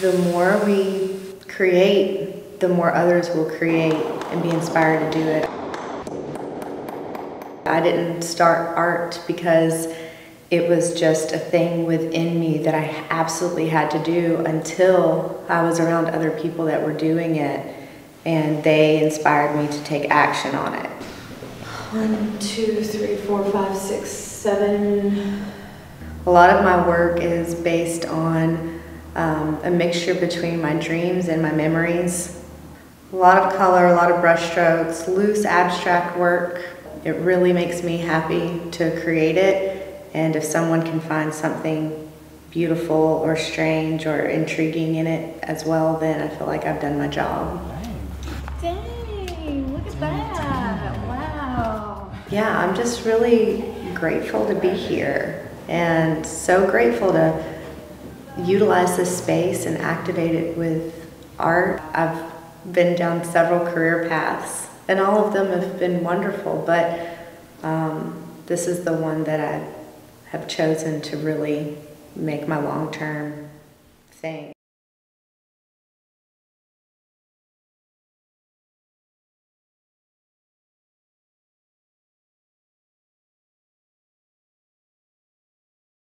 the more we create, the more others will create and be inspired to do it. I didn't start art because it was just a thing within me that I absolutely had to do until I was around other people that were doing it, and they inspired me to take action on it. 1, 2, 3, 4, 5, 6, 7. A lot of my work is based on a mixture between my dreams and my memories. A lot of color, a lot of brush strokes, loose abstract work. It really makes me happy to create it, and if someone can find something beautiful or strange or intriguing in it as well, then I feel like I've done my job. Dang, look at that, wow. Yeah, I'm just really grateful to be here and so grateful to utilize this space and activate it with art. I've been down several career paths, and all of them have been wonderful, but this is the one that I have chosen to really make my long-term thing.